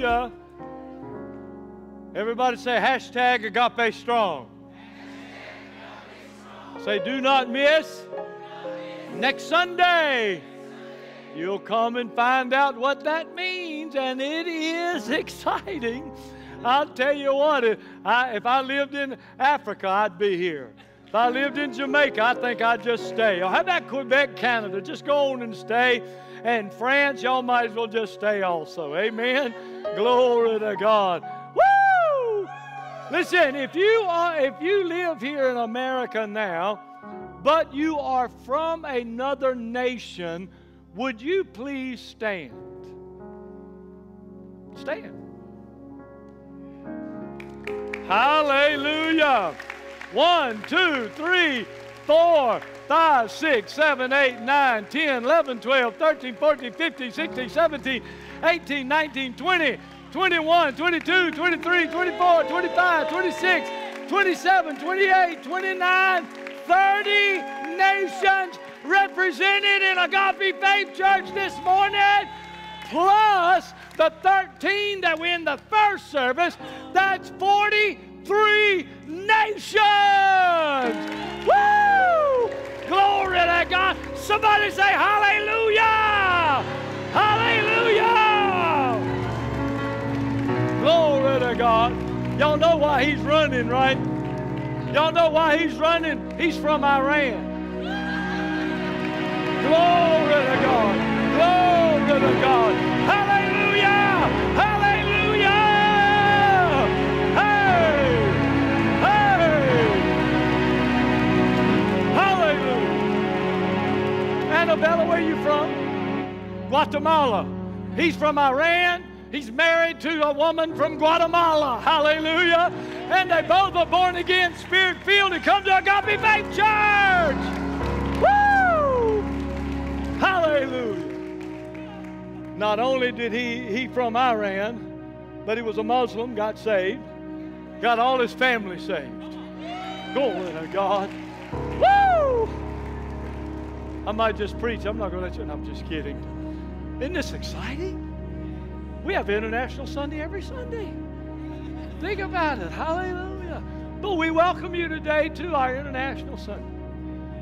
Hallelujah. Everybody say hashtag Agape Strong. Say, do not miss. Next Sunday, you'll come and find out what that means, and it is exciting. I'll tell you what, if I lived in Africa, I'd be here. If I lived in Jamaica, I think I'd just stay. Or how about Quebec, Canada? Just go on and stay. And France, y'all might as well just stay also. Amen? Glory to God. Woo! Listen, if you live here in America now, but you are from another nation, would you please stand? Stand. Hallelujah. 1, 2, 3, 4, 5, 6, 7, 8, 9, 10, 11, 12, 13, 14, 15, 16, 17, 18, 19, 20, 21, 22, 23, 24, 25, 26, 27, 28, 29, 30 nations represented in Agape Faith Church this morning, plus the 13 that were in the first service. That's 43 nations. Woo! Glory to God. Somebody say hallelujah. Hallelujah. Glory to God. Y'all know why he's running, right? Y'all know why he's running? He's from Iran. Glory to God. Glory to God. Hallelujah. Hallelujah. Hey. Hey. Hallelujah. Annabella, where are you from? Guatemala. He's from Iran. He's married to a woman from Guatemala. Hallelujah. And they both are born again, spirit-filled, and come to Agape Faith Church. Woo! Hallelujah. Not only did he from Iran, but he was a Muslim, got saved, got all his family saved. Glory to God. Woo! I might just preach. I'm not going to let you. No, I'm just kidding. Isn't this exciting? We have International Sunday every Sunday. Think about it. Hallelujah. But we welcome you today to our International Sunday.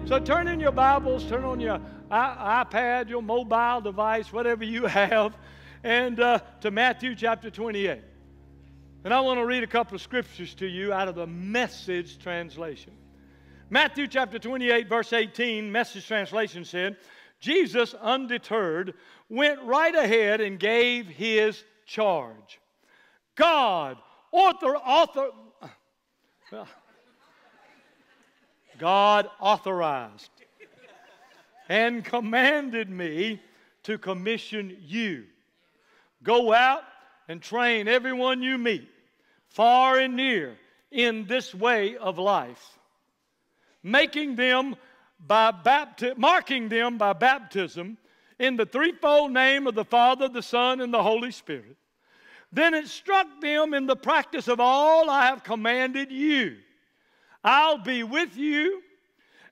So turn in your Bibles, turn on your iPad, your mobile device, whatever you have, and to Matthew chapter 28. And I want to read a couple of scriptures to you out of the Message translation. Matthew chapter 28, verse 18, Message translation said, Jesus, undeterred, went right ahead and gave his charge. God authorized and commanded me to commission you. Go out and train everyone you meet, far and near, in this way of life, marking them by baptism in the threefold name of the Father, the Son, and the Holy Spirit. Then instruct them in the practice of all I have commanded you. I'll be with you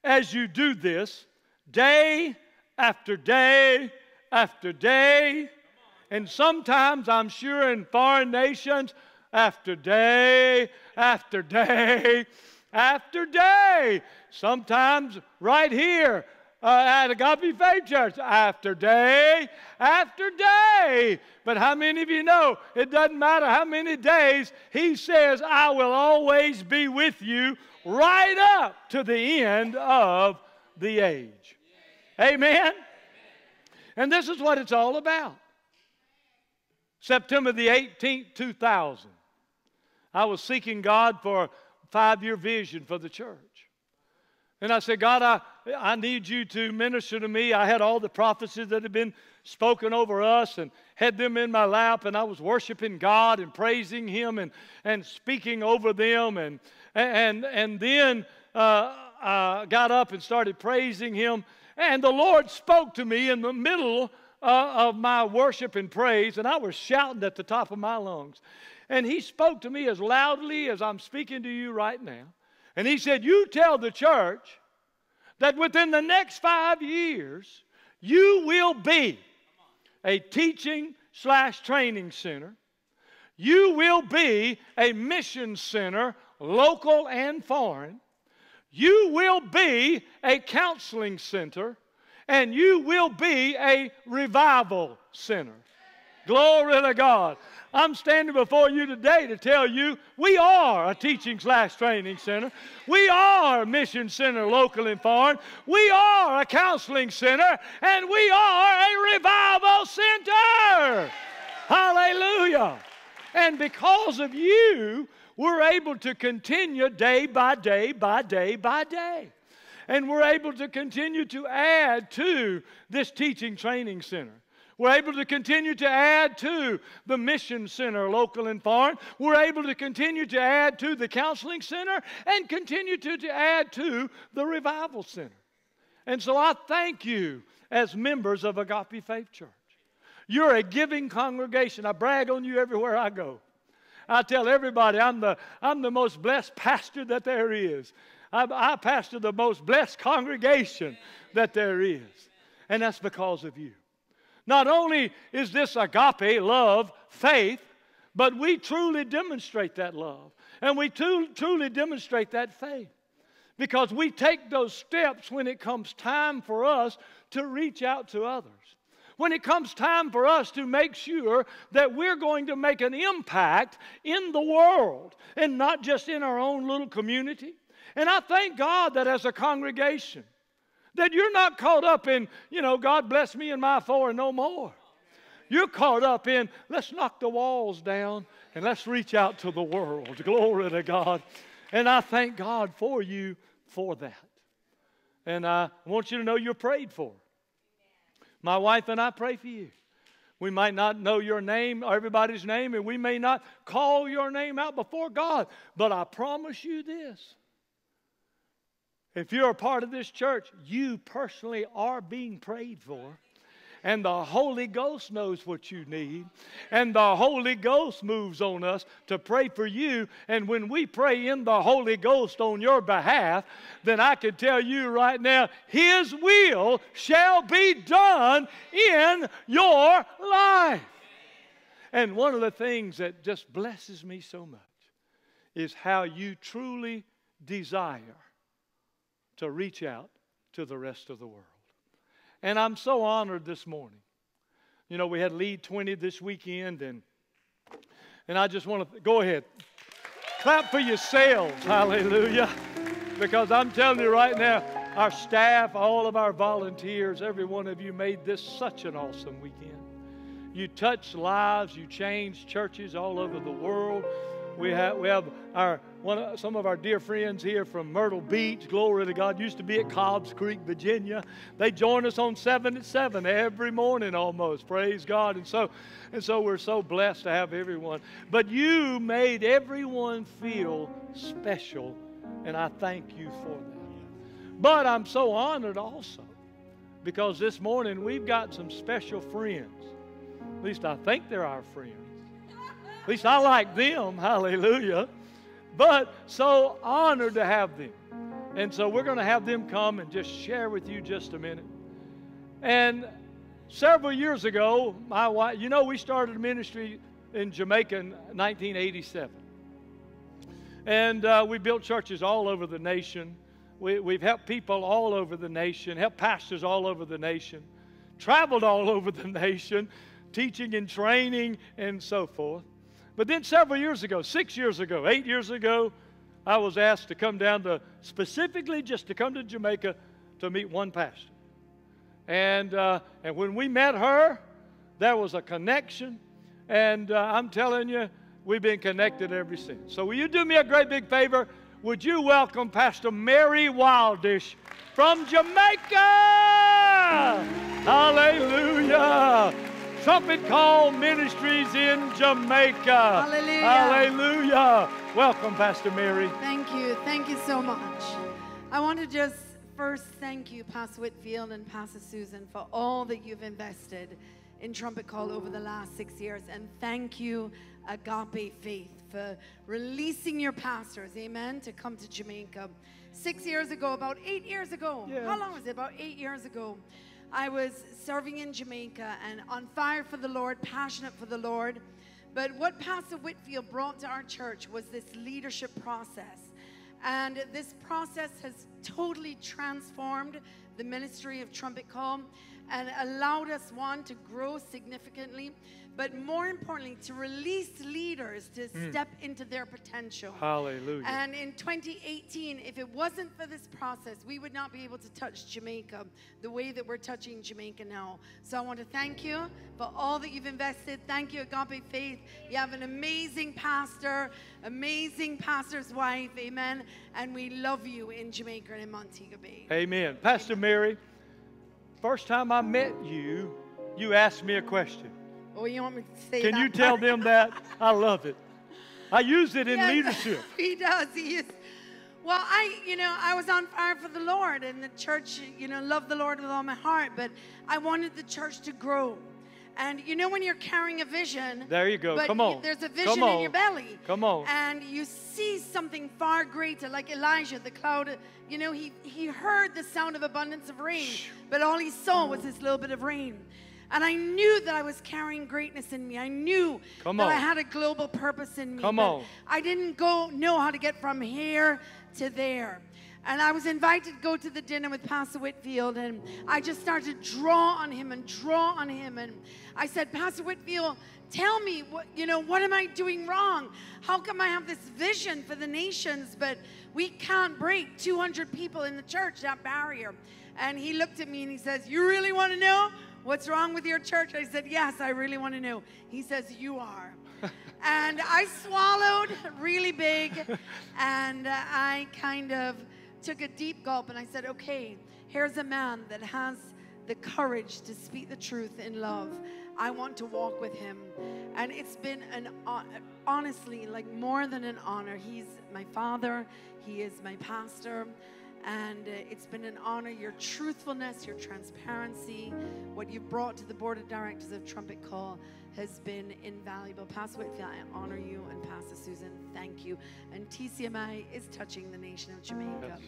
as you do this day after day after day. And sometimes, I'm sure, in foreign nations, after day after day after day. Sometimes right here at Agape Faith Church, after day after day. But how many of you know, it doesn't matter how many days, he says, I will always be with you right up to the end of the age. Amen? And this is what it's all about. September the 18th, 2000, I was seeking God for a 5-year vision for the church. And I said, God, I need you to minister to me. I had all the prophecies that had been spoken over us and had them in my lap, and I was worshiping God and praising Him and speaking over them. And then I got up and started praising Him. And the Lord spoke to me in the middle of my worship and praise, and I was shouting at the top of my lungs. And He spoke to me as loudly as I'm speaking to you right now. And He said, you tell the church that within the next 5 years, you will be a teaching/training center You will be a mission center, local and foreign. You will be a counseling center, and you will be a revival center. Glory to God. I'm standing before you today to tell you we are a Teaching / Training Center. We are a Mission Center, local and foreign. We are a Counseling Center, and we are a Revival Center. Hallelujah. And because of you, we're able to continue day by day by day by day. And we're able to continue to add to this Teaching Training Center. We're able to continue to add to the Mission Center, local and foreign. We're able to continue to add to the Counseling Center and continue to add to the Revival Center. And so I thank you as members of Agape Faith Church. You're a giving congregation. I brag on you everywhere I go. I tell everybody I'm the most blessed pastor that there is. I pastor the most blessed congregation that there is. And that's because of you. Not only is this agape, love, faith, but we truly demonstrate that love. And we truly demonstrate that faith. Because we take those steps when it comes time for us to reach out to others. When it comes time for us to make sure that we're going to make an impact in the world and not just in our own little community. And I thank God that as a congregation, that you're not caught up in, you know, God bless me and my four and no more. You're caught up in, let's knock the walls down and let's reach out to the world. Glory to God. And I thank God for you for that. And I want you to know you're prayed for. My wife and I pray for you. We might not know your name, everybody's name, and we may not call your name out before God. But I promise you this. If you're a part of this church, you personally are being prayed for. And the Holy Ghost knows what you need. And the Holy Ghost moves on us to pray for you. And when we pray in the Holy Ghost on your behalf, then I can tell you right now, His will shall be done in your life. And one of the things that just blesses me so much is how you truly desire to reach out to the rest of the world. And I'm so honored this morning. You know, we had Lead 20 this weekend, and I just want to, go ahead. Clap for yourselves, hallelujah. Because I'm telling you right now, our staff, all of our volunteers, every one of you made this such an awesome weekend. You touched lives, you changed churches all over the world. We have some of our dear friends here from Myrtle Beach, glory to God, used to be at Cobbs Creek, Virginia. They join us on 7 at 7 every morning almost, praise God. And so we're so blessed to have everyone. But you made everyone feel special, and I thank you for that. But I'm so honored also because this morning we've got some special friends. At least I think they're our friends. At least I like them, hallelujah. But so honored to have them. And so we're going to have them come and just share with you just a minute. And several years ago, my wife, you know, we started a ministry in Jamaica in 1987. And we built churches all over the nation. We've helped people all over the nation, helped pastors all over the nation, traveled all over the nation, teaching and training and so forth. But then several years ago, 6 years ago, 8 years ago, I was asked to come down to, specifically just to come to Jamaica to meet one pastor. And when we met her, there was a connection. And I'm telling you, we've been connected ever since. So will you do me a great big favor? Would you welcome Pastor Mary Wildish from Jamaica? Hallelujah. Trumpet Call Ministries in Jamaica. Hallelujah. Hallelujah. Welcome, Pastor Mary. Thank you. Thank you so much. I want to just first thank you, Pastor Whitfield and Pastor Susan, for all that you've invested in Trumpet Call over the last 6 years. And thank you, Agape Faith, for releasing your pastors, amen, to come to Jamaica. 6 years ago, about 8 years ago. Yes. How long was it? About 8 years ago. I was serving in Jamaica and on fire for the Lord, passionate for the Lord. But what Pastor Whitfield brought to our church was this leadership process. And this process has totally transformed the ministry of Trumpet Call and allowed us, one, to grow significantly, but more importantly, to release leaders to step into their potential. Hallelujah. And in 2018, if it wasn't for this process, we would not be able to touch Jamaica the way that we're touching Jamaica now. So I want to thank you for all that you've invested. Thank you, Agape Faith. You have an amazing pastor's wife, amen. And we love you in Jamaica and in Montego Bay. Amen. Pastor Mary, first time I met you, you asked me a question. Oh, you want me to say that? Can you tell them that? I love it. I use it in leadership. He does. He is. Well, I was on fire for the Lord, and the church, loved the Lord with all my heart, but I wanted the church to grow. And when you're carrying a vision. There you go. Come on. There's a vision in your belly. Come on. And you see something far greater, like Elijah, the cloud. He heard the sound of abundance of rain, but all he saw was this little bit of rain. And I knew that I was carrying greatness in me. I knew that I had a global purpose in me. Come on. I didn't know how to get from here to there. And I was invited to go to the dinner with Pastor Whitfield, and I just started to draw on him. And I said, Pastor Whitfield, tell me, what am I doing wrong? How come I have this vision for the nations, but we can't break 200 people in the church, that barrier? And he looked at me and he says, you really want to know what's wrong with your church? I said, yes, I really want to know. He says, you are. And I swallowed really big, and I kind of took a deep gulp, and I said, okay, here's a man that has the courage to speak the truth in love. I want to walk with him. And it's been honestly, like, more than an honor. He's my father. He is my pastor. And it's been an honor, your truthfulness, your transparency, what you've brought to the board of directors of Trumpet Call has been invaluable. Pastor Whitfield, I honor you, and Pastor Susan, thank you. And TCMI is touching the nation of Jamaica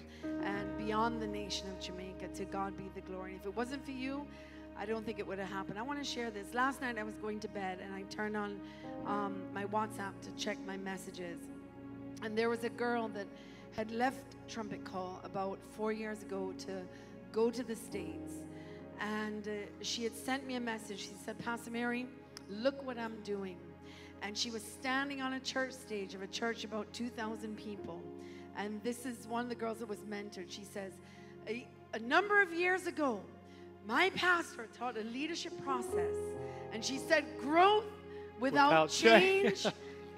and beyond the nation of Jamaica. To God be the glory. And if it wasn't for you, I don't think it would have happened. I want to share this. Last night I was going to bed, and I turned on my WhatsApp to check my messages. And there was a girl that had left Trumpet Call about 4 years ago to go to the States. And she had sent me a message. She said, Pastor Mary, look what I'm doing. And she was standing on a church stage of a church about 2,000 people. And this is one of the girls that was mentored. She says, a number of years ago, my pastor taught a leadership process. And she said, growth without change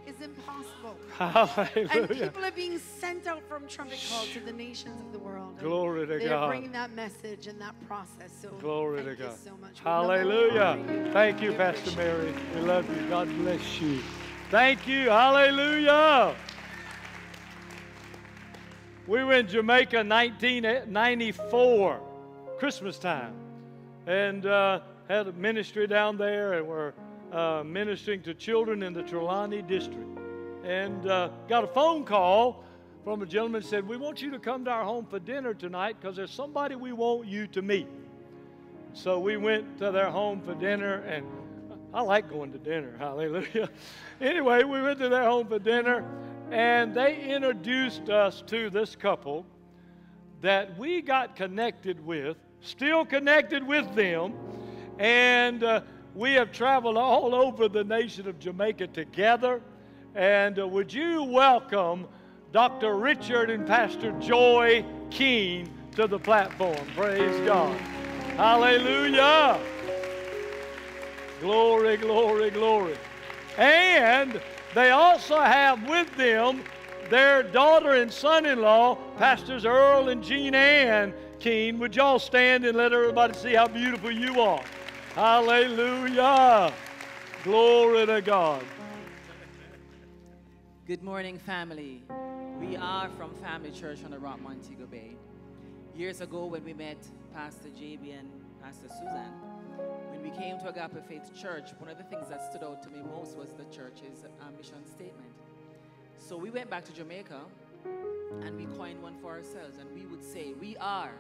is impossible. Hallelujah. And people are being sent out from Trumpet Call to the nations of the world. Glory to God. They're bringing that message and that process. So glory to God. Thank you so much. Hallelujah. Thank you, Pastor Mary. We love you. God bless you. Thank you. Hallelujah. We were in Jamaica 1994, Christmas time, and had a ministry down there, and we're ministering to children in the Trelawny district, and got a phone call from a gentleman who said, we want you to come to our home for dinner tonight because there's somebody we want you to meet. So we went to their home for dinner, and I like going to dinner, hallelujah. Anyway, we went to their home for dinner, and they introduced us to this couple that we got connected with, still connected with them, and we have traveled all over the nation of Jamaica together. And would you welcome Dr. Richard and Pastor Joy Keen to the platform. Praise God. Hallelujah. Glory, glory, glory. And they also have with them their daughter and son-in-law, Pastors Earl and Jean Ann Keen. Would y'all stand and let everybody see how beautiful you are. Hallelujah. Glory to God. Good morning, family. We are from Family Church on the Rock, Montego Bay. Years ago, when we met Pastor J.B. and Pastor Susan, when we came to Agape Faith Church, one of the things that stood out to me most was the church's mission statement. So we went back to Jamaica, and we coined one for ourselves, and we would say, we are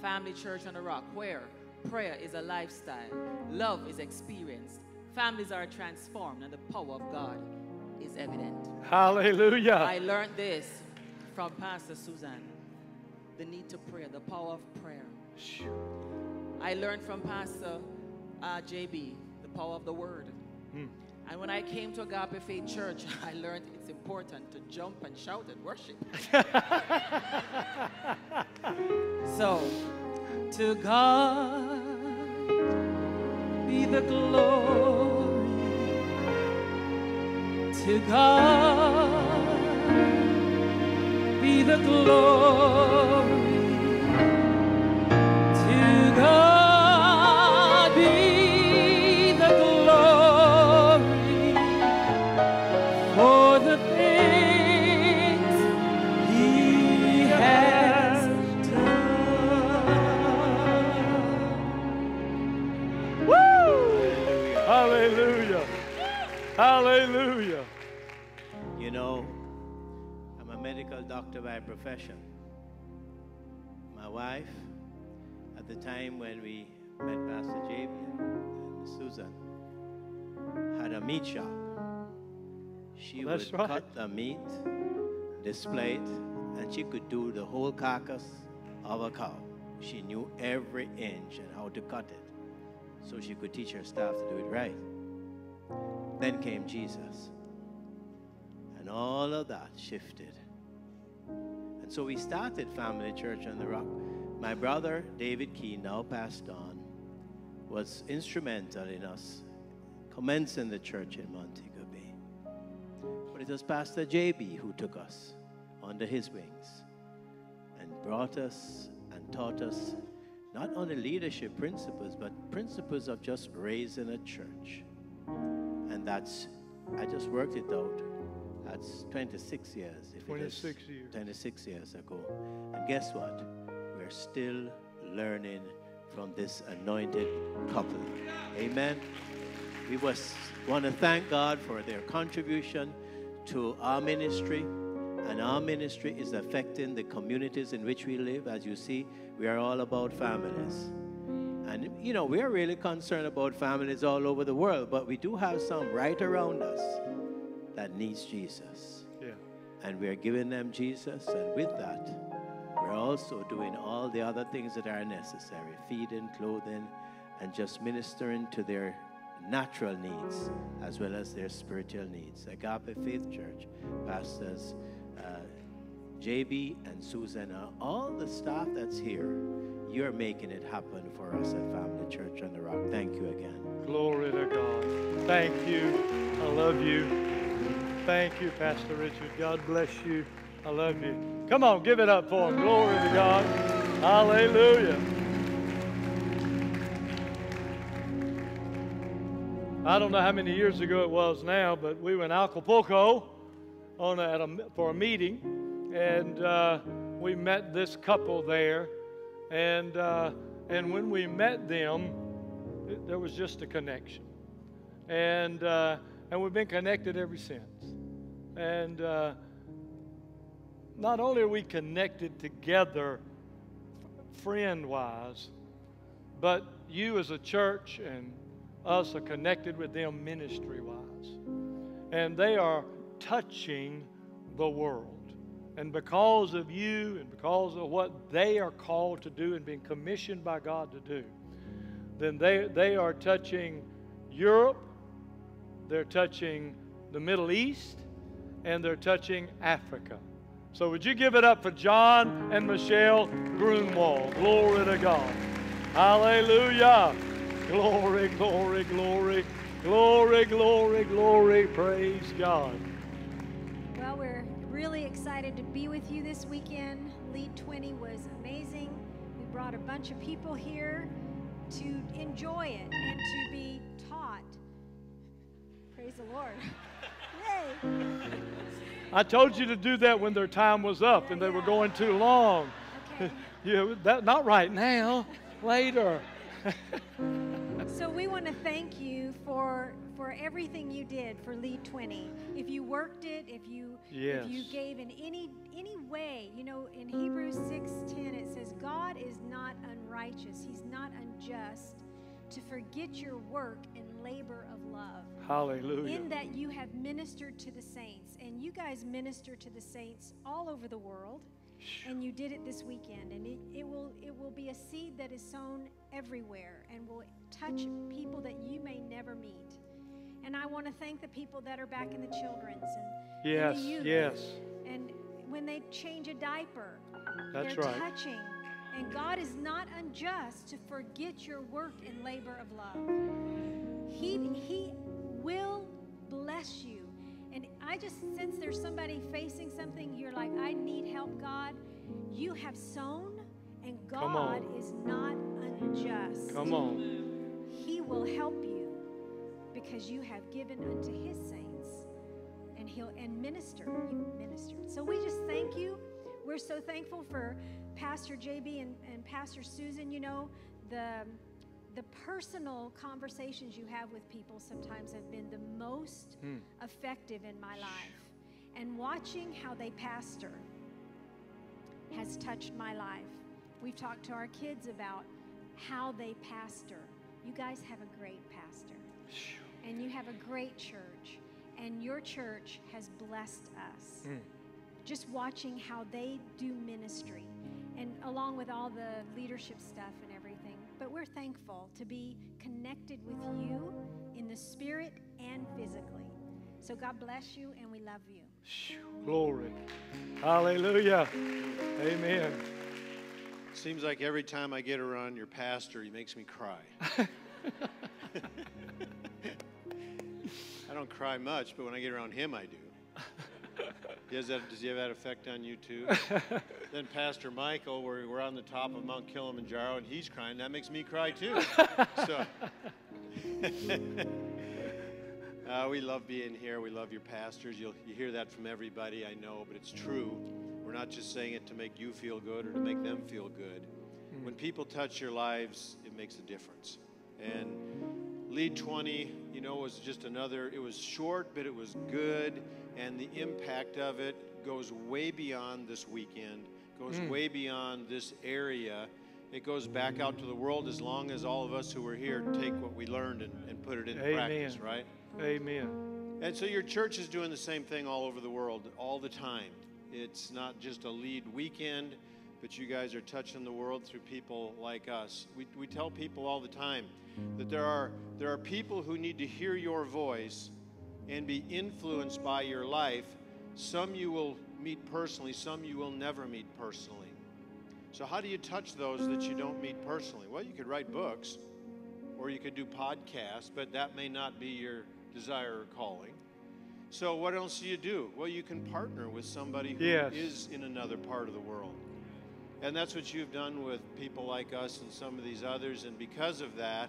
Family Church on the Rock, where prayer is a lifestyle, love is experienced, Families are transformed and the power of God is evident. Hallelujah. I learned this from Pastor Suzanne, the need to pray, the power of prayer. I learned from Pastor J.B., the power of the word. And when I came to Agape Faith Church, I learned it's important to jump and shout and worship. So, to God be the glory. To God be the glory. To God. Hallelujah. You know, I'm a medical doctor by profession. My wife, at the time when we met Pastor J.B. and Susan, had a meat shop. She would cut the meat, display it, and she could do the whole carcass of a cow. She knew every inch and how to cut it, so she could teach her staff to do it right. Then came Jesus, and all of that shifted. And so we started Family Church on the Rock. My brother, David Keen, now passed on, was instrumental in us commencing the church in Montego Bay. But it was Pastor J.B. who took us under his wings and brought us and taught us not only leadership principles, but principles of just raising a church. And that's, I just worked it out, that's 26 years. If 26 years. 26 years ago. And guess what? We're still learning from this anointed couple. Amen. We want to thank God for their contribution to our ministry. And our ministry is affecting the communities in which we live. As you see, we are all about families. And, you know, we're really concerned about families all over the world, but we do have some right around us that needs Jesus. Yeah. And we're giving them Jesus, and with that, we're also doing all the other things that are necessary, feeding, clothing, and just ministering to their natural needs as well as their spiritual needs. Agape Faith Church, Pastors J.B. and Susan, all the staff that's here, you're making it happen for us at Family Church on the Rock. Thank you again. Glory to God. Thank you. I love you. Thank you, Pastor Richard. God bless you. I love you. Come on, give it up for him. Glory to God. Hallelujah. I don't know how many years ago it was now, but we were in Acapulco for a meeting, and we met this couple there. And when we met them, there was just a connection. And we've been connected ever since. And not only are we connected together friend-wise, but you as a church and us are connected with them ministry-wise. And they are touching the world. And because of you and because of what they are called to do and being commissioned by God to do, then they are touching Europe, they're touching the Middle East, and they're touching Africa. So would you give it up for John and Michelle Grunwald? Glory to God. Hallelujah. Glory, glory, glory, glory, glory, glory. Praise God. Well, we're really excited to be with you this weekend. Lead 20 was amazing. We brought a bunch of people here to enjoy it and to be taught. Praise the Lord. Yay! I told you to do that when their time was up and they were going too long. Okay. Yeah, not right now, later. So we want to thank you for everything you did for Lead 20. If you worked it, if you gave in any way, you know, in Hebrews 6:10 it says God is not unrighteous. He's not unjust to forget your work and labor of love. Hallelujah. In that you have ministered to the saints. And you guys minister to the saints all over the world. And you did it this weekend. And it will be a seed that is sown everywhere and will touch people that you may never meet. And I want to thank the people that are back in the children's. And yes, the youth. Yes. And when they change a diaper, that's they're right. touching. And God is not unjust to forget your work and labor of love. He will bless you. And I just sense there's somebody facing something. You're like, I need help, God. You have sown, and God is not unjust. Come on. He will help you because you have given unto His saints. And He'll ministered. So we just thank you. We're so thankful for Pastor JB and Pastor Susan. You know, the personal conversations you have with people sometimes have been the most effective in my life. And watching how they pastor has touched my life. We've talked to our kids about how they pastor. You guys have a great pastor. And you have a great church. And your church has blessed us. Just watching how they do ministry. And along with all the leadership stuff and everything. But we're thankful to be connected with you in the spirit and physically. So God bless you, and we love you. Glory. Hallelujah. Amen. Seems like every time I get around your pastor, he makes me cry. I don't cry much, but when I get around him, I do. Does he have that effect on you too? Then Pastor Michael, we're on the top of Mount Kilimanjaro, and he's crying. That makes me cry too. So, we love being here. We love your pastors. You hear that from everybody, I know, but it's true. We're not just saying it to make you feel good or to make them feel good. When people touch your lives, it makes a difference. And Lead 20, you know, was just another, it was short, but it was good. And the impact of it goes way beyond this weekend, goes way beyond this area. It goes back out to the world as long as all of us who were here take what we learned and put it into practice, right? Amen. And so your church is doing the same thing all over the world, all the time. It's not just a Lead weekend, but you guys are touching the world through people like us. We tell people all the time that there are people who need to hear your voice and be influenced by your life. Some you will meet personally, some you will never meet personally. So how do you touch those that you don't meet personally? Well, you could write books, or you could do podcasts, but that may not be your desire or calling. So what else do you do? Well, you can partner with somebody who is in another part of the world. And that's what you've done with people like us and some of these others. And because of that,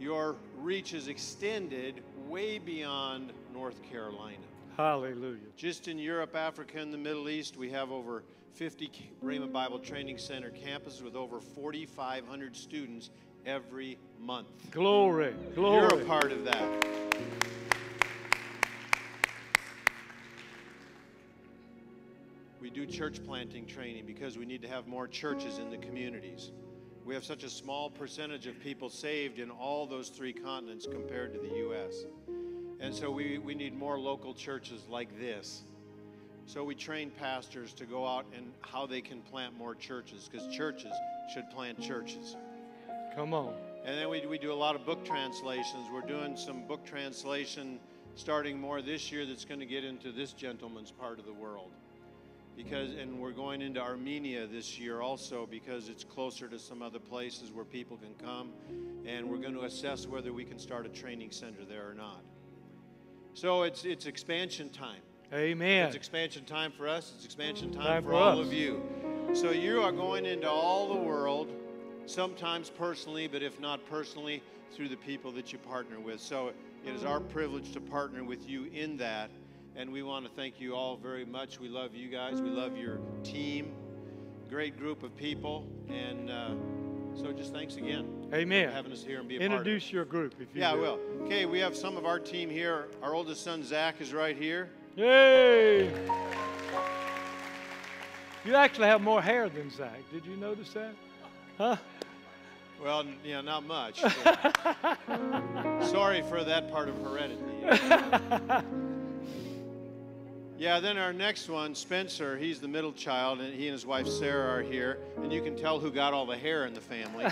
your reach is extended way beyond North Carolina. Hallelujah. Just in Europe, Africa, and the Middle East, we have over 50 Rhema Bible Training Center campuses with over 4,500 students every month. Glory, glory. You're a part of that. We do church planting training because we need to have more churches in the communities. We have such a small percentage of people saved in all those three continents compared to the U.S. And so we need more local churches like this. So we train pastors to go out and how they can plant more churches, because churches should plant churches. Come on. And then we do a lot of book translations. We're doing some book translation starting more this year that's going to get into this gentleman's part of the world. And we're going into Armenia this year also, because it's closer to some other places where people can come, and we're going to assess whether we can start a training center there or not. So it's expansion time. Amen. It's expansion time for us. It's expansion time for all of you. So you are going into all the world, sometimes personally, but if not personally, through the people that you partner with. So it is our privilege to partner with you in that. And we want to thank you all very much. We love you guys. We love your team. Great group of people. And so just thanks again. Amen. For having us here and be a part of it. Introduce your group if you will. Yeah, I will. Okay, we have some of our team here. Our oldest son, Zach, is right here. Yay! You actually have more hair than Zach. Did you notice that? Huh? Well, you know, not much. Sorry for that part of heredity. Yeah, then our next one, Spencer, he's the middle child, and he and his wife Sarah are here. And you can tell who got all the hair in the family.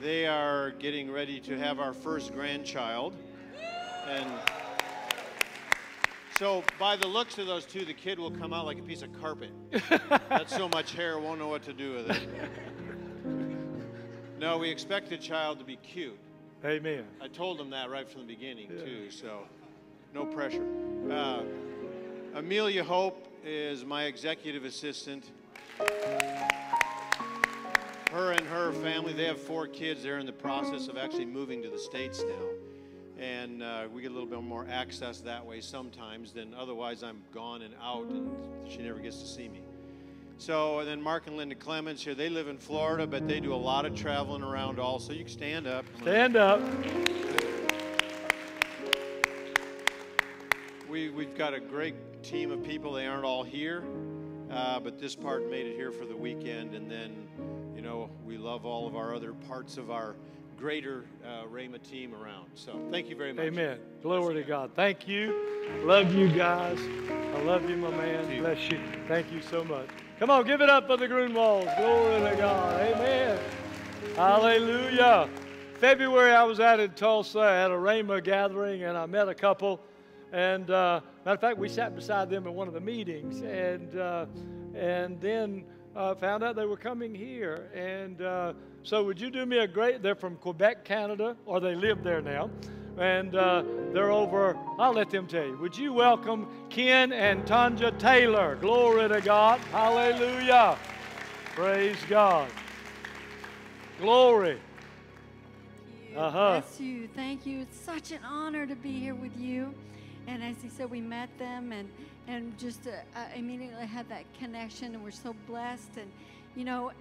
They are getting ready to have our first grandchild. And so by the looks of those two, the kid will come out like a piece of carpet. That's so much hair, won't know what to do with it. No, we expect the child to be cute. Amen. I told them that right from the beginning, too, so no pressure. Amelia Hope is my executive assistant. Her and her family, they have 4 kids. They're in the process of actually moving to the States now. And we get a little bit more access that way sometimes than otherwise. I'm gone and out, and she never gets to see me. So, and then Mark and Linda Clemens here, they live in Florida, but they do a lot of traveling around also. You can stand up. Stand up. We've got a great team of people. They aren't all here, but this part made it here for the weekend. And then, you know, we love all of our other parts of our greater Rhema team around. So thank you very much. Amen. Glory to God. Thank you. Love you guys. I love you, my man. Bless you. Thank you so much. Come on, give it up for the Grunwalds. Glory to God. Amen. Hallelujah. February, I was out in Tulsa at a Rhema gathering, and I met a couple. And matter of fact, we sat beside them at one of the meetings, and then found out they were coming here. And so would you do me a great, they're from Quebec, Canada, or they live there now. And they're over, I'll let them tell you. Would you welcome Ken and Tonja Taylor? Glory to God. Hallelujah. Praise God. Glory. Thank you. Bless you. Thank you. It's such an honor to be here with you. And as he said, we met them and just immediately had that connection, and we're so blessed. And, you know,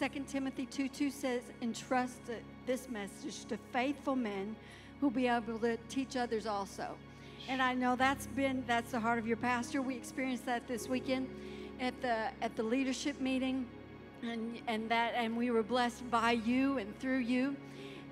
2 Timothy 2:2 says, entrust this message to faithful men who'll be able to teach others also. And I know that's the heart of your pastor. We experienced that this weekend at the leadership meeting, and we were blessed by you and through you.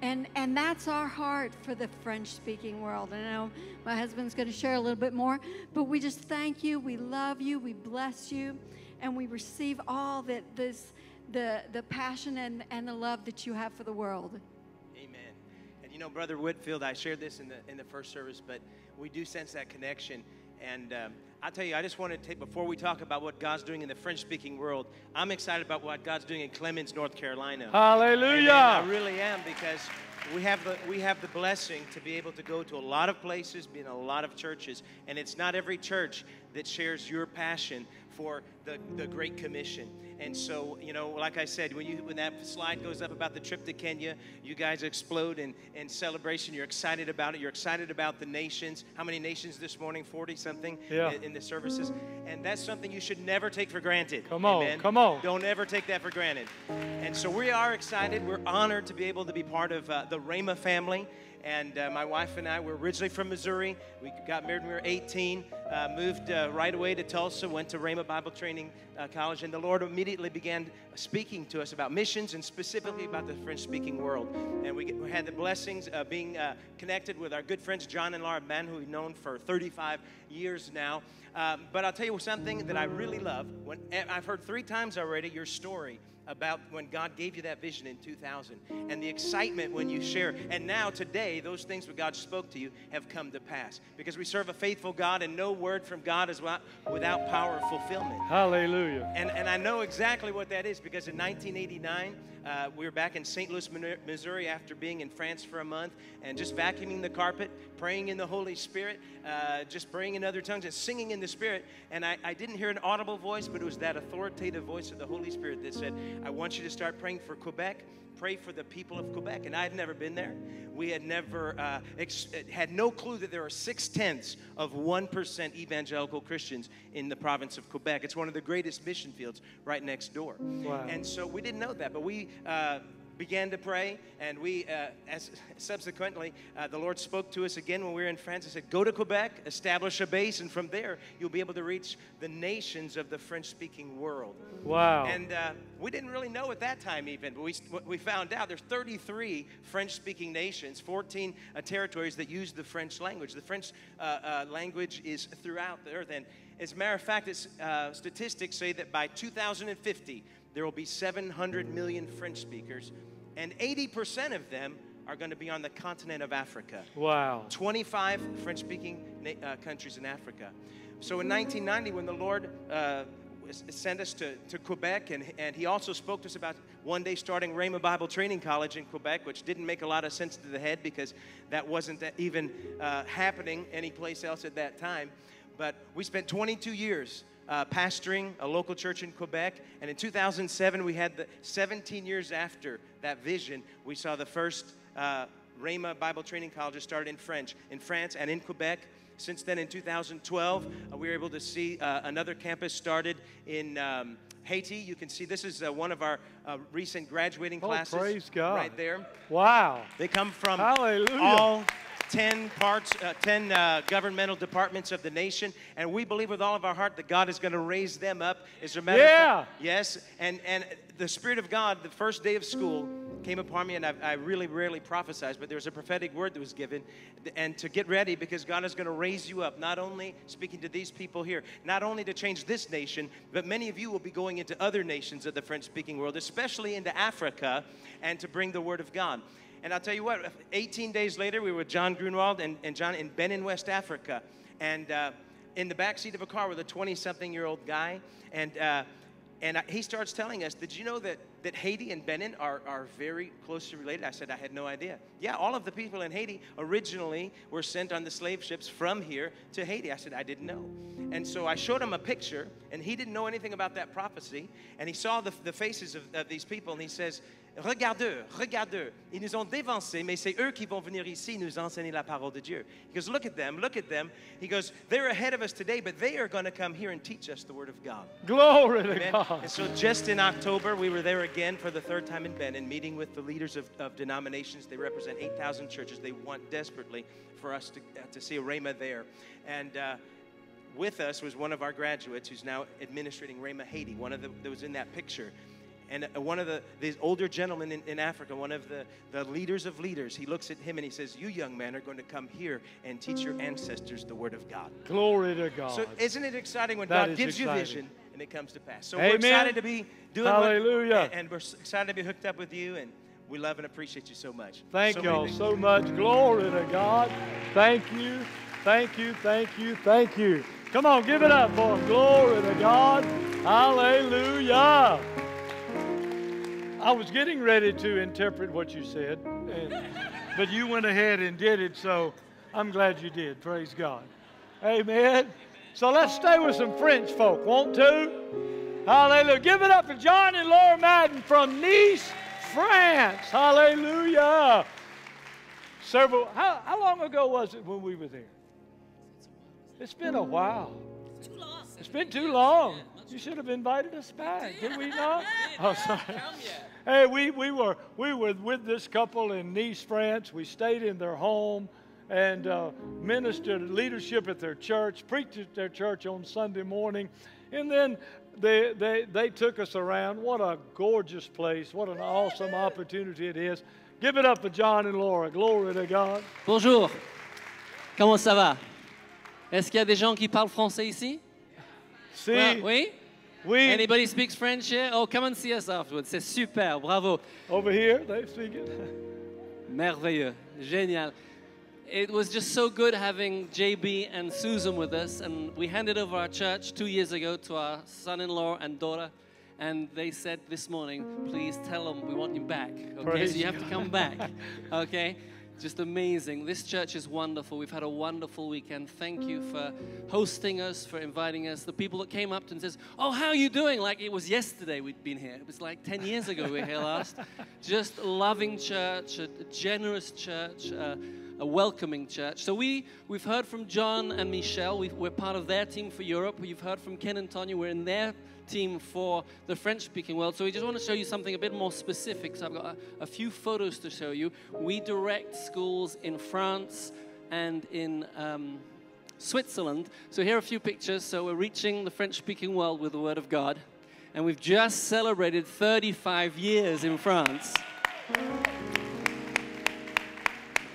And that's our heart for the French-speaking world. And I know my husband's going to share a little bit more, but we just thank you, we love you, we bless you, and we receive all that the passion and the love that you have for the world. You know, Brother Whitfield, I shared this in the first service, but we do sense that connection. And I'll tell you, I just want to take, before we talk about what God's doing in the French-speaking world, I'm excited about what God's doing in Clemens, North Carolina. Hallelujah! I really am, because we have the blessing to be able to go to a lot of places, be in a lot of churches, and it's not every church that shares your passion for the Great Commission. And so, you know, like I said, when that slide goes up about the trip to Kenya, you guys explode in celebration. You're excited about it. You're excited about the nations. How many nations this morning? 40-something in the services. And that's something you should never take for granted. Come on, amen? Come on. Don't ever take that for granted. And so we are excited. We're honored to be able to be part of the Rhema family. And my wife and I were originally from Missouri. We got married when we were 18, moved right away to Tulsa, went to Rhema Bible Training College, and the Lord immediately began speaking to us about missions and specifically about the French-speaking world. And we had the blessings of being connected with our good friends John and Laura Madden, who we've known for 35 years now. But I'll tell you something that I really love. I've heard 3 times already your story about when God gave you that vision in 2000 and the excitement when you share. And now today, those things that God spoke to you have come to pass, because we serve a faithful God, and no word from God is without power of fulfillment. Hallelujah. And I know exactly what that is, because in 1989, we were back in St. Louis, Missouri, after being in France for a month, and just vacuuming the carpet, praying in the Holy Spirit, just praying in other tongues and singing in the Spirit. And I didn't hear an audible voice, but it was that authoritative voice of the Holy Spirit that said, I want you to start praying for Quebec. Pray for the people of Quebec. And I had never been there. We had never, had no clue that there are 0.6% of 1% evangelical Christians in the province of Quebec. It's one of the greatest mission fields right next door. Wow. And so we didn't know that, but we began to pray, and we, subsequently, the Lord spoke to us again when we were in France and said, go to Quebec, establish a base, and from there, you'll be able to reach the nations of the French-speaking world. Wow. And we didn't really know at that time even, but we found out there's 33 French-speaking nations, 14 territories that use the French language. The French language is throughout the earth, and as a matter of fact, it's, statistics say that by 2050, there will be 700 million French speakers, and 80% of them are going to be on the continent of Africa. Wow. 25 French-speaking countries in Africa. So in 1990, when the Lord sent us to Quebec, and he also spoke to us about one day starting Rhema Bible Training College in Quebec, which didn't make a lot of sense to the head because that wasn't even happening anyplace else at that time. But we spent 22 years pastoring a local church in Quebec, and in 2007, we had 17 years after that vision, we saw the first Rhema Bible Training College started in France and in Quebec. Since then, in 2012, we were able to see another campus started in Haiti. You can see this is one of our recent graduating classes. Oh, praise God. Right there. Wow. They come from Hallelujah. All 10 governmental departments of the nation, and we believe with all of our heart that God is going to raise them up. As a matter of fact, yes, and the Spirit of God, the first day of school, came upon me, and I really rarely prophesize, but there was a prophetic word that was given, and to get ready because God is going to raise you up, not only speaking to these people here, not only to change this nation, but many of you will be going into other nations of the French-speaking world, especially into Africa, and to bring the Word of God. And I'll tell you what, 18 days later, we were with John Grunwald and John in Benin, West Africa. And in the backseat of a car with a 20-something-year-old guy. And he starts telling us, did you know that Haiti and Benin are very closely related? I said, I had no idea. Yeah, all of the people in Haiti originally were sent on the slave ships from here to Haiti. I said, I didn't know. And so I showed him a picture, and he didn't know anything about that prophecy. And he saw the faces of these people, and he says, regardez, regardez, ils nous ont dévancés, mais c'est eux qui vont venir ici nous enseigner la parole de Dieu. He goes, look at them, look at them. He goes, they're ahead of us today, but they are going to come here and teach us the Word of God. Glory to God. And so just in October, we were there again for the third time in Benin, meeting with the leaders of denominations. They represent 8,000 churches. They want desperately for us to see a Rhema there. And with us was one of our graduates who's now administrating Rhema Haiti, one of them that was in that picture. And one of these older gentlemen in Africa, one of the leaders of leaders, he looks at him and he says, you young men are going to come here and teach your ancestors the Word of God. Glory to God. So isn't it exciting when God gives you vision and it comes to pass? So we're excited to be doing Hallelujah. And we're excited to be hooked up with you, and we love and appreciate you so much. Thank you all so much. Glory to God. Thank you. Thank you. Thank you. Thank you. Come on, give it up for him. Glory to God. Hallelujah. I was getting ready to interpret what you said, but you went ahead and did it, so I'm glad you did. Praise God. Amen. So let's stay with some French folk. Want to? Hallelujah. Give it up for John and Laura Madden from Nice, France. Hallelujah. How long ago was it when we were there? It's been a while. It's been too long. You should have invited us back, did we not? Oh, sorry. Hey, we were with this couple in Nice, France. We stayed in their home and ministered leadership at their church, preached at their church on Sunday morning, and then they took us around. What a gorgeous place! What an awesome opportunity it is. Give it up for John and Laura. Glory to God. Bonjour. Comment ça va? Est-ce qu'il y a des gens qui parlent français ici? Si. Well, oui? Oui. Anybody speaks French here? Oh, come and see us afterwards. C'est super, bravo. Over here, they speak it. Merveilleux, génial. It was just so good having JB and Susan with us, and we handed over our church 2 years ago to our son-in-law and daughter, and they said this morning, please tell them we want you back. Okay, so you have to come back. Okay? Just amazing. This church is wonderful. We've had a wonderful weekend. Thank you for hosting us, for inviting us. The people that came up to and says, oh, how are you doing? Like it was yesterday we'd been here. It was like 10 years ago we were here last. Just a loving church, a generous church, a welcoming church. So we've heard from John and Michelle. We're part of their team for Europe. You've heard from Ken and Tonja. We're in their team for the French-speaking world. So we just want to show you something a bit more specific. So I've got a few photos to show you. We direct schools in France and in Switzerland. So here are a few pictures. So we're reaching the French-speaking world with the Word of God. And we've just celebrated 35 years in France.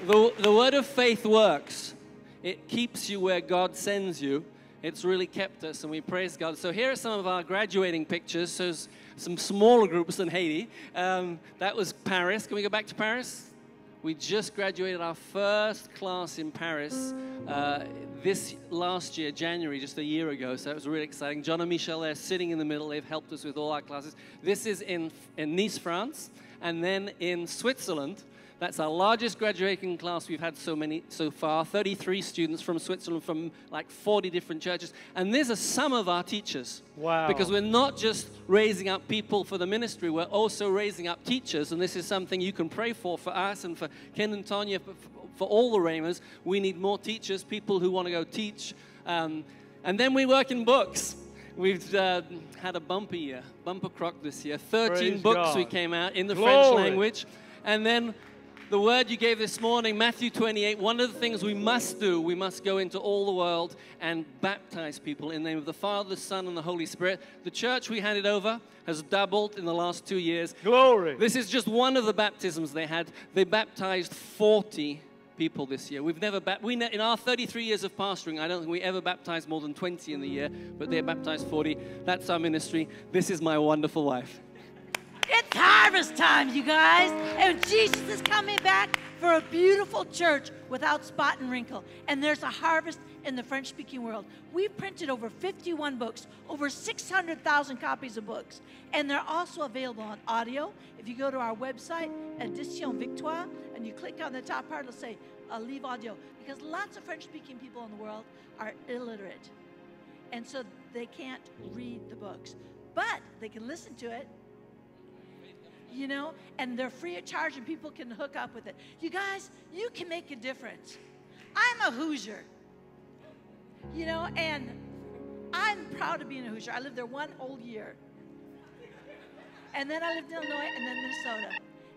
The word of faith works. It keeps you where God sends you. It's really kept us, and we praise God. So here are some of our graduating pictures. So some smaller groups than Haiti. That was Paris. Can we go back to Paris? We just graduated our first class in Paris this last year, January, just a year ago. So it was really exciting. John and Michelle, they're sitting in the middle. They've helped us with all our classes. This is in Nice, France, and then in Switzerland. That's our largest graduating class we've had so far, 33 students from Switzerland, from like 40 different churches. And these are some of our teachers. Wow. Because we're not just raising up people for the ministry, we're also raising up teachers. And this is something you can pray for us and for Ken and Tonja, for all the Rhemers. We need more teachers, people who want to go teach. And then we work in books. We've had a bumper year, bumper crock this year. 13 Praise books God. We came out in the Glory. French language. And then the word you gave this morning, Matthew 28, one of the things we must do, we must go into all the world and baptize people in the name of the Father, the Son, and the Holy Spirit. The church we handed over has doubled in the last 2 years. Glory! This is just one of the baptisms they had. They baptized 40 people this year. We've never in our 33 years of pastoring, I don't think we ever baptized more than 20 in the year, but they baptized 40. That's our ministry. This is my wonderful wife. It's harvest time, you guys, and Jesus is coming back for a beautiful church without spot and wrinkle, and there's a harvest in the French-speaking world. We've printed over 51 books, over 600,000 copies of books, and they're also available on audio. If you go to our website, Edition Victoire, and you click on the top part, it'll say, leave audio, because lots of French-speaking people in the world are illiterate, and so they can't read the books, but they can listen to it, you know, and they're free of charge and people can hook up with it. You guys, you can make a difference. I'm a Hoosier, you know, and I'm proud of being a Hoosier. I lived there one whole year. And then I lived in Illinois and then Minnesota.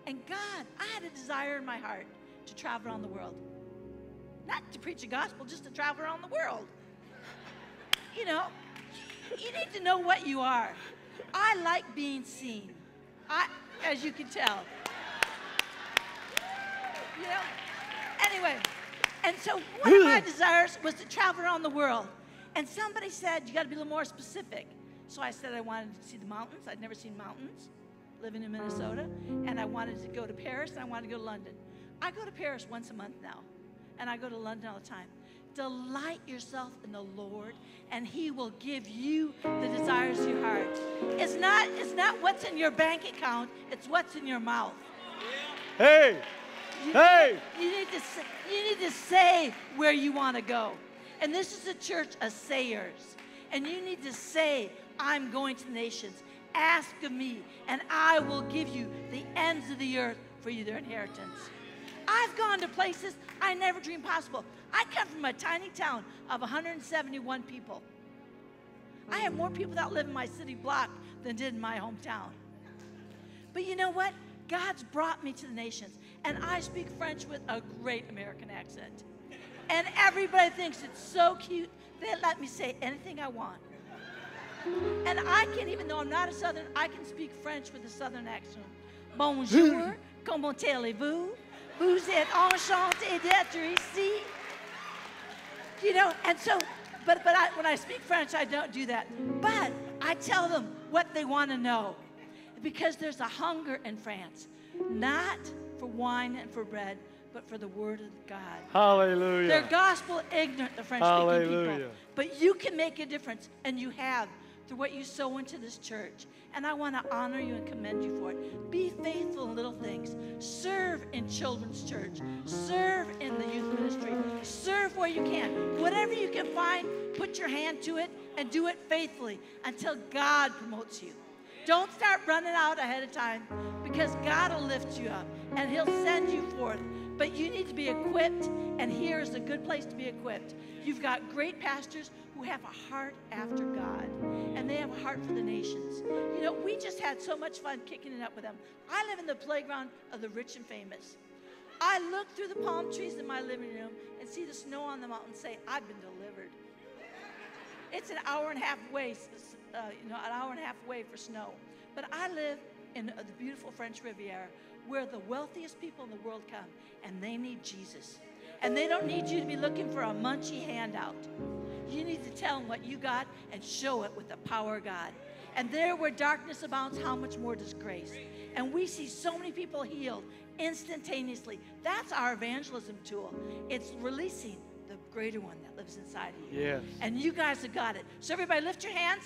And God, I had a desire in my heart to travel around the world. Not to preach the gospel, just to travel around the world. You know, you need to know what you are. I like being seen. As you can tell. You know? Anyway, and so one of my desires was to travel around the world. And somebody said, you got to be a little more specific. So I said I wanted to see the mountains. I'd never seen mountains living in Minnesota. And I wanted to go to Paris and I wanted to go to London. I go to Paris once a month now. And I go to London all the time. Delight yourself in the Lord, and He will give you the desires of your heart. It's not what's in your bank account, it's what's in your mouth. Hey! Hey! You need to say where you want to go. And this is a church of sayers. And you need to say, I'm going to the nations. Ask of me, and I will give you the ends of the earth for your inheritance. I've gone to places I never dreamed possible. I come from a tiny town of 171 people. I have more people that live in my city block than did in my hometown. But you know what? God's brought me to the nations, and I speak French with a great American accent. And everybody thinks it's so cute. They let me say anything I want. And I can, even though I'm not a Southern, I can speak French with a Southern accent. Bonjour, comment allez-vous? Vous êtes enchanté d'être ici. You know, and so, but when I speak French, I don't do that. But I tell them what they want to know. Because there's a hunger in France. Not for wine and for bread, but for the word of God. Hallelujah. They're gospel ignorant, the French-speaking people. But you can make a difference, and you have, through what you sow into this church. And I want to honor you and commend you for it. Be faithful in little things. Serve in children's church. Serve in the youth ministry. Serve where you can. Whatever you can find, put your hand to it and do it faithfully until God promotes you. Don't start running out ahead of time, because God will lift you up and He'll send you forth But you need to be equipped, and here is a good place to be equipped. You've got great pastors who have a heart after God, and they have a heart for the nations. You know, we just had so much fun kicking it up with them. I live in the playground of the rich and famous. I look through the palm trees in my living room and see the snow on the mountain and say, I've been delivered. It's an hour and a half away, for snow. But I live in the beautiful French Riviera, where the wealthiest people in the world come, and they need Jesus. And they don't need you to be looking for a munchy handout. You need to tell them what you got and show it with the power of God. And there where darkness abounds, how much more does grace? And we see so many people healed instantaneously. That's our evangelism tool. It's releasing the greater one that lives inside of you. Yes. And you guys have got it. So everybody lift your hands.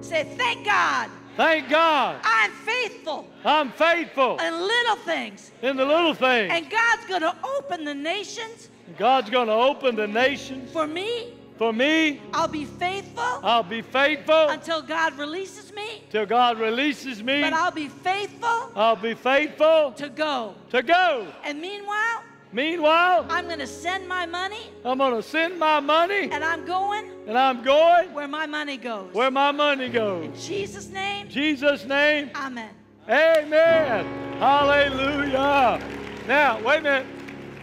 Say, thank God. Thank God. I'm faithful. I'm faithful. In little things. In the little things. And God's going to open the nations. God's going to open the nations. For me. For me. I'll be faithful. I'll be faithful. Until God releases me. Till God releases me. But I'll be faithful. I'll be faithful. To go. To go. And meanwhile. Meanwhile, I'm going to send my money. I'm going to send my money. And I'm going. And I'm going. Where my money goes. Where my money goes. In Jesus' name. Jesus' name. Amen. Amen. Hallelujah. Now, wait a minute.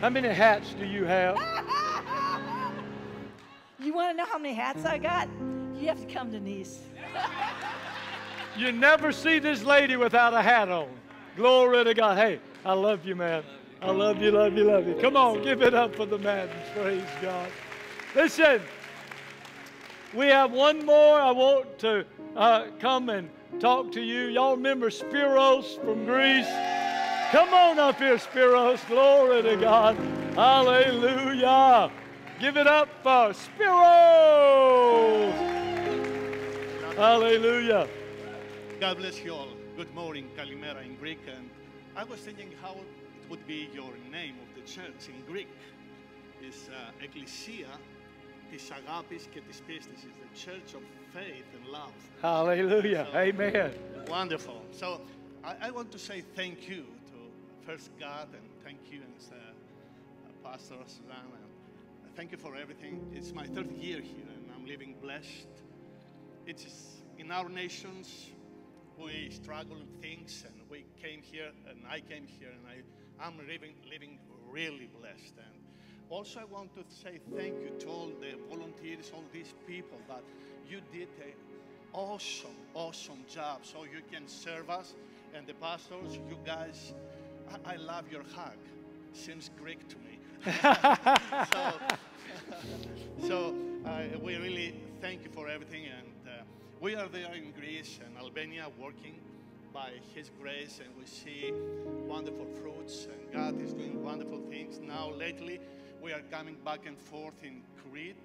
How many hats do you have? You want to know how many hats I got? You have to come to Nice. You never see this lady without a hat on. Glory to God. Hey, I love you, man. I love you, love you, love you. Come on, give it up for the Maddens. Praise God. Listen, we have one more. I want to come and talk to you. Y'all remember Spiros from Greece? Come on up here, Spiros. Glory to God. Hallelujah. Give it up for Spiros. Hallelujah. God bless you all. Good morning, Kalimera in Greek. And I was thinking how would be your name of the church in Greek. It's Ecclesia tis Agapis και tis Pistis. It's the church of faith and love. Hallelujah. So, amen. Wonderful. So I want to say thank you to first God, and thank you and Pastor Susanna. Thank you for everything. It's my third year here and I'm living blessed. It's in our nations we struggle with things, and we came here and I came here, and I'm living really blessed. And also I want to say thank you to all the volunteers, all these people, that you did an awesome job. So you can serve us, and the pastors, you guys, I love your hug. Seems Greek to me. So we really thank you for everything. And we are there in Greece and Albania working by His grace, and we see wonderful fruits, and God is doing wonderful things. Now lately, we are coming back and forth in Crete,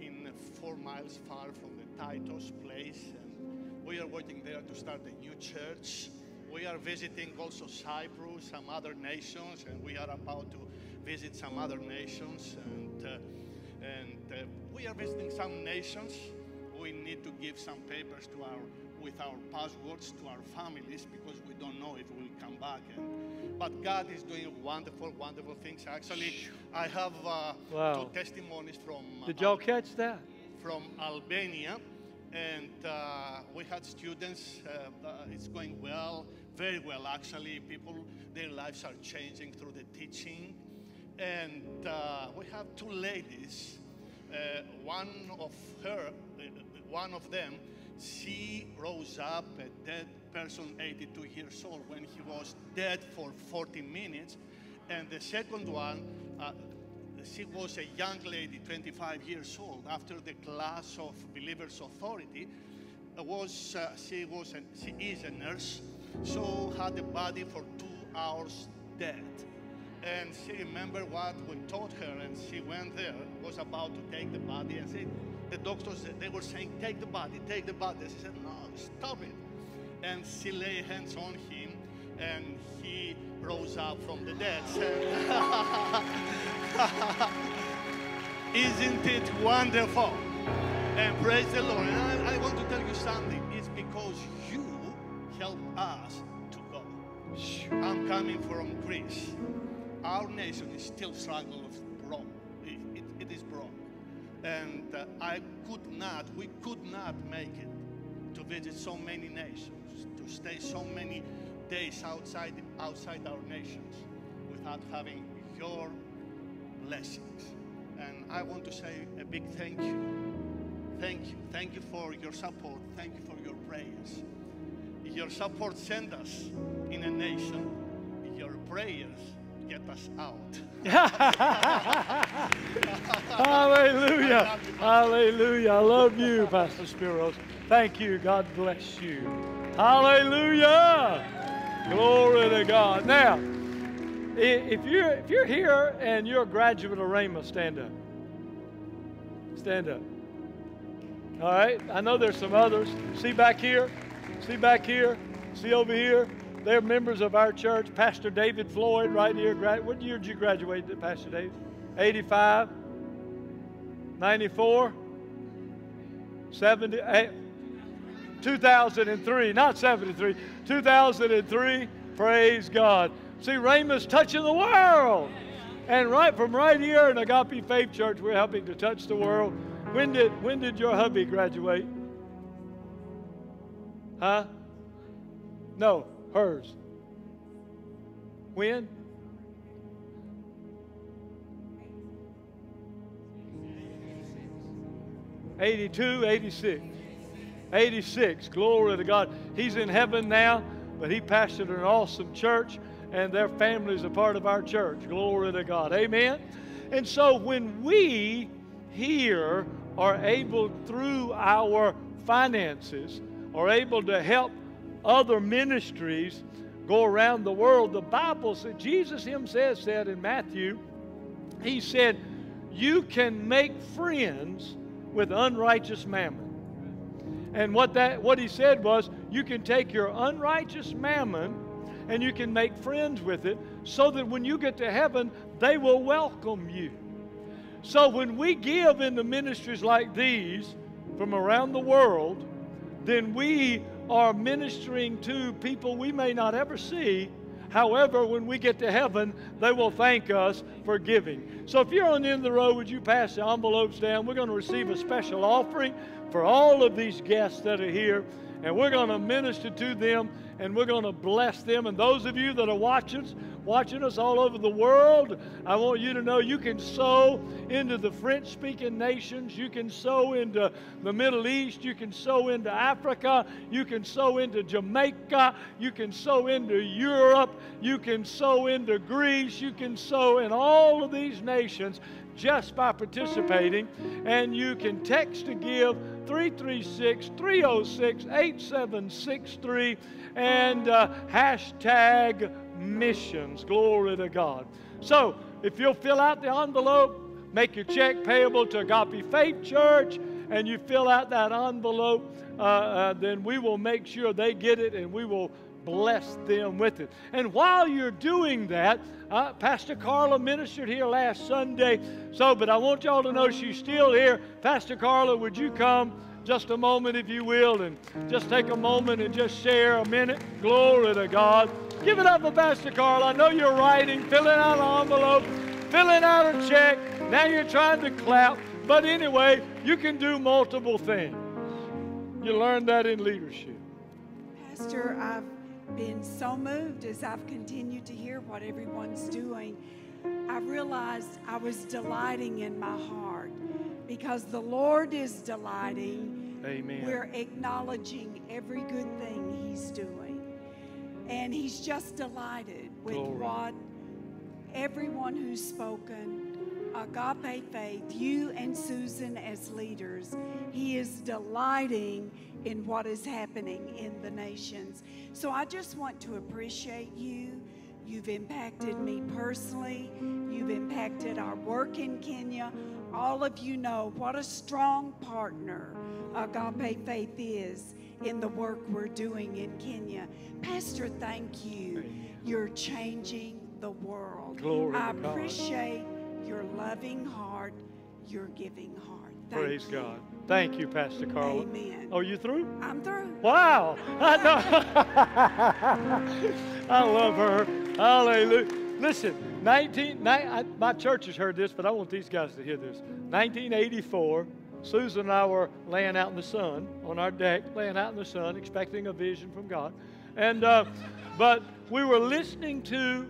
in 4 miles far from the Titos place, and we are working there to start a new church. We are visiting also Cyprus, some other nations, and we are about to visit some other nations, and we are visiting some nations. We need to give some papers to with our passwords to our families, because we don't know if we'll come back. But God is doing wonderful things. Actually, I have two testimonies from... Did y'all catch that? From Albania. And we had students. It's going well, very well, actually. People, their lives are changing through the teaching. And we have two ladies. One of them, she rose up, a dead person, 82 years old, when he was dead for 40 minutes. And the second one, she was a young lady, 25 years old. After the class of Believers Authority, she is a nurse, so had the body for 2 hours dead. And she remembered what we taught her, and she went there, was about to take the body, and said, the doctors, they were saying, take the body. She said, no, stop it. And she laid hands on him, and he rose up from the dead. Isn't it wonderful? And praise the Lord. And I want to tell you something. It's because you helped us to go. I'm coming from Greece. our nation is still struggling with wrong. It is wrong. And we could not make it to visit so many nations, to stay so many days outside our nations without having your blessings. And I want to say a big thank you. Thank you. Thank you for your support. Thank you for your prayers. Your support sent us in a nation. Your prayers get us out. Hallelujah. Hallelujah. I love you, Pastor Spiros. Thank you. God bless you. Hallelujah. Glory to God. Now, if you're here and you're a graduate of Rhema, stand up. Stand up. All right. I know there's some others. See back here. See back here. See over here. They're members of our church. Pastor David Floyd right here. What year did you graduate, Pastor David? 85? 94? 78? 2003. Not 73. 2003. Praise God. See, Rhema's touching the world. And right from right here in Agape Faith Church, we're helping to touch the world. When did your hubby graduate? Huh? No, hers. When? '86. Glory to God. He's in heaven now, but he pastored an awesome church, and their family's a part of our church. Glory to God. Amen? And so when we here are able, through our finances, are able to help other ministries go around the world, the Bible said, Jesus himself said in Matthew, he said, you can make friends with unrighteous mammon. And what he said was, you can take your unrighteous mammon and you can make friends with it, so that when you get to heaven, they will welcome you. So when we give into ministries like these from around the world, then we are ministering to people we may not ever see. However, when we get to heaven, they will thank us for giving. So if you're on the end of the road, would you pass the envelopes down? We're going to receive a special offering for all of these guests that are here, and we're going to minister to them, and we're going to bless them. And those of you that are watching us all over the world, I want you to know you can sow into the French-speaking nations. You can sow into the Middle East. You can sow into Africa. You can sow into Jamaica. You can sow into Europe. You can sow into Greece. You can sow in all of these nations just by participating. And you can text to give 336-306-8763 and hashtag missions. Glory to God. So if you'll fill out the envelope, make your check payable to Agape Faith Church, and you fill out that envelope, then we will make sure they get it, and we will bless them with it. And while you're doing that, Pastor Carla ministered here last Sunday, but I want y'all to know she's still here. Pastor Carla, would you come just a moment, if you will, and just take a moment and just share a minute? Glory to God. Give it up for Pastor Carla. I know you're writing, filling out an envelope, filling out a check. Now you're trying to clap. But anyway, you can do multiple things. You learn that in leadership. Pastor, I've been so moved as I've continued to hear what everyone's doing. I realized I was delighting in my heart, because the Lord is delighting. Amen. We're acknowledging every good thing he's doing. And he's just delighted with what everyone who's spoken, Agape Faith, you and Susan as leaders, he is delighting in what is happening in the nations. So I just want to appreciate you. You've impacted me personally. You've impacted our work in Kenya. All of you know what a strong partner Agape Faith is in the work we're doing in Kenya. Pastor, thank you. Amen. You're changing the world. Glory to God. I appreciate your loving heart, your giving heart. Praise God. Thank you, Pastor Carla. Amen. Are you through? I'm through. Wow. I know. I love her. Hallelujah. Listen, my church has heard this, but I want these guys to hear this. 1984, Susan and I were laying out in the sun on our deck, laying out in the sun, expecting a vision from God. And but we were listening to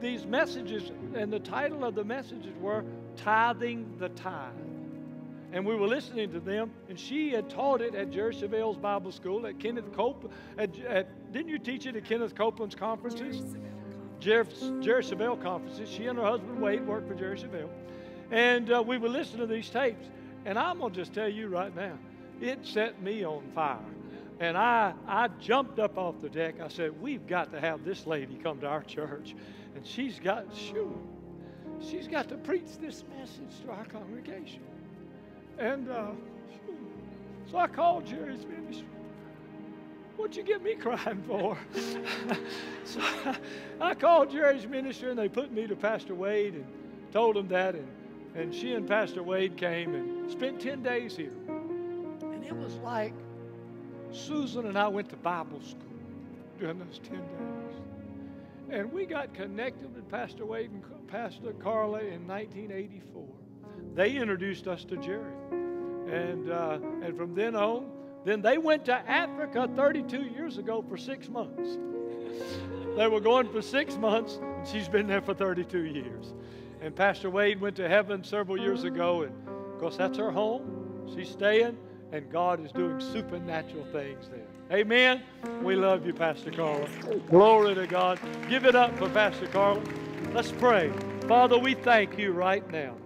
these messages, and the title of the messages were Tithing the Tithe. And we were listening to them, and she had taught it at Jerry Savelle's Bible School, at Kenneth Copeland. Didn't you teach it at Kenneth Copeland's conferences? Jerry Savelle conferences. She and her husband, Wade, worked for Jerry Savelle. And we were listening to these tapes. And I'm going to just tell you right now, it set me on fire. And I jumped up off the deck. I said, we've got to have this lady come to our church. And she's got to preach this message to our congregation. And so I called Jerry's ministry. What'd you get me crying for? So I called Jerry's ministry, and they put me to Pastor Wade and told him that. And she and Pastor Wade came and spent 10 days here. And it was like Susan and I went to Bible school during those 10 days. And we got connected with Pastor Wade and Pastor Carla in 1984. They introduced us to Jerry. And from then on, then they went to Africa 32 years ago for 6 months. They were going for 6 months, and she's been there for 32 years. And Pastor Wade went to heaven several years ago, and of course that's her home. She's staying, and God is doing supernatural things there. Amen. We love you, Pastor Carla. Glory to God. Give it up for Pastor Carla. Let's pray. Father, we thank you right now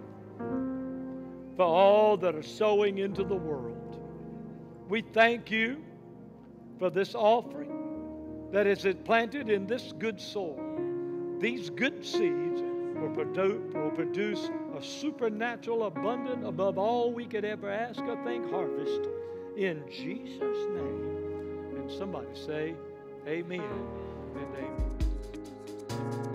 for all that are sowing into the world. We thank you for this offering that is planted in this good soil. These good seeds will produce a supernatural, abundant, above all we could ever ask or think, harvest in Jesus' name. And somebody say, amen and amen.